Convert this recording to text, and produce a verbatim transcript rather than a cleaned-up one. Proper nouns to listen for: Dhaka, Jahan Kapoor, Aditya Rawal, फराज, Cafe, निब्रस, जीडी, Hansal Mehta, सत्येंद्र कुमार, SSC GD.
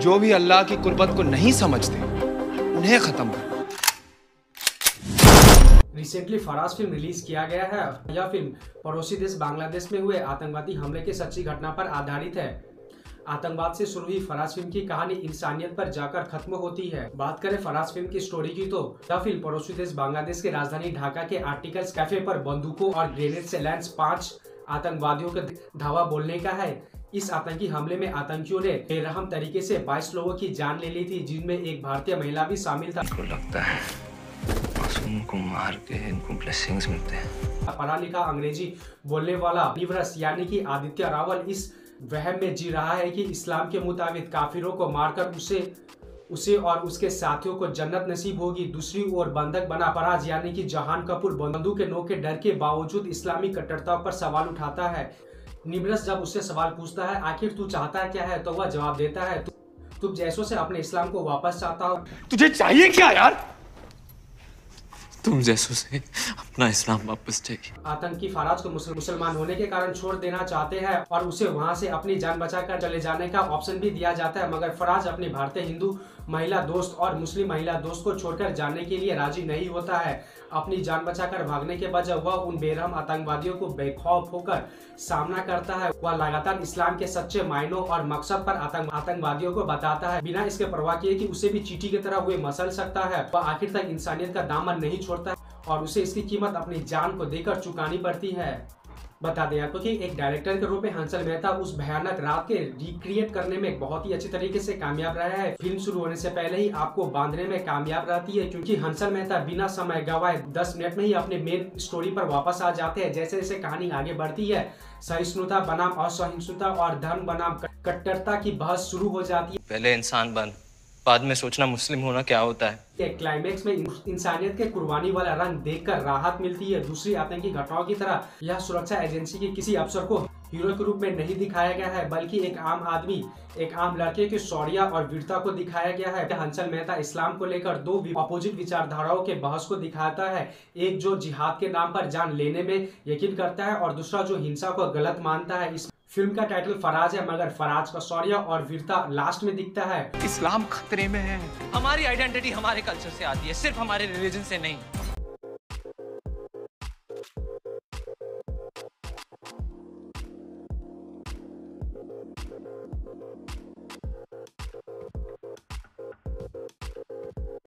जो भी अल्लाह की कुर्बत को नहीं समझते उन्हें खत्म करो। रिसेंटली फराज फिल्म रिलीज किया गया है। यह फिल्म पड़ोसी देश बांग्लादेश में हुए आतंकवादी हमले की सच्ची घटना पर आधारित है। आतंकवाद से शुरू हुई फराज फिल्म की कहानी इंसानियत पर जाकर खत्म होती है। बात करें फराज फिल्म की स्टोरी की तो यह फिल्म पड़ोसी देश बांग्लादेश के राजधानी ढाका के आर्टिकल्स कैफे पर बंदूकों और ग्रेनेड से लैंस पांच आतंकवादियों का धावा बोलने का है। इस आतंकी हमले में आतंकियों ने बेरहम तरीके से बाईस लोगों की जान ले ली थी, जिनमें एक भारतीय महिला भी शामिल था। तो लगता है मासूमों को मार के इनको ब्लेसिंग्स मिलते हैं। पढ़ा लिखा अंग्रेजी बोलने वाला निब्रस यानी कि आदित्य रावल इस वहम में जी रहा है कि इस्लाम के मुताबिक काफिरों को मारकर उसे उसे और उसके साथियों को जन्नत नसीब होगी। दूसरी ओर बंधक बना फराज यानी कि जहान कपूर बंदूक के नोक के डर के बावजूद इस्लामी कट्टरता पर सवाल उठाता है। निब्रस जब उससे सवाल पूछता है आखिर तू चाहता क्या है, तो वह जवाब देता है तुम जैसों से अपने इस्लाम को वापस चाहता हो। तुझे चाहिए क्या यार, तुम जैसों से अपना इस्लाम वापस चाहिए। आतंकी फराज को मुसलमान होने के कारण छोड़ देना चाहते हैं और उसे वहां से अपनी जान बचाकर चले जाने का ऑप्शन भी दिया जाता है, मगर फराज अपने भारतीय हिंदू महिला दोस्त और मुस्लिम महिला दोस्त को छोड़कर जाने के लिए राजी नहीं होता है। अपनी जान बचाकर भागने के बजाय वह उन बेरहम आतंकवादियों को बेखौफ होकर सामना करता है। वह लगातार इस्लाम के सच्चे मायनों और मकसद पर आतंक आतंकवादियों को बताता है, बिना इसके परवाह किए कि उसे भी चींटी की तरह हुए मसल सकता है। वह आखिर तक इंसानियत का दामन नहीं छोड़ता और उसे इसकी कीमत अपनी जान को देकर चुकानी पड़ती है। बता दें आपको कि एक डायरेक्टर के रूप में हंसल मेहता उस भयानक रात के रिक्रिएट करने में बहुत ही अच्छे तरीके से कामयाब रहा है। फिल्म शुरू होने से पहले ही आपको बांधने में कामयाब रहती है, क्योंकि हंसल मेहता बिना समय गवाए दस मिनट में ही अपने मेन स्टोरी पर वापस आ जाते हैं। जैसे जैसे कहानी आगे बढ़ती है सहिष्णुता बनाम असहिष्णुता और धर्म बनाम कट्टरता की बहस शुरू हो जाती है। पहले इंसान बन, बाद में सोचना मुस्लिम होना क्या होता है। क्लाइमेक्स में इंसानियत के कुर्बानी वाला रंग देखकर राहत मिलती है। दूसरी आतंकी घटनाओं की तरह यह सुरक्षा एजेंसी के किसी अफसर को हीरो के रूप में नहीं दिखाया गया है, बल्कि एक आम आदमी, एक आम लड़के के शौर्य और वीरता को दिखाया गया है। हंसल मेहता इस्लाम को लेकर दो अपोजिट विचारधाराओं के बहस को दिखाता है, एक जो जिहाद के नाम पर जान लेने में यकीन करता है और दूसरा जो हिंसा को गलत मानता है। इस फिल्म का टाइटल फराज है, मगर फराज का शौर्य और वीरता लास्ट में दिखता है। इस्लाम खतरे में है। हमारी आइडेंटिटी हमारे कल्चर से आती है, सिर्फ हमारे रिलीजन से नहीं।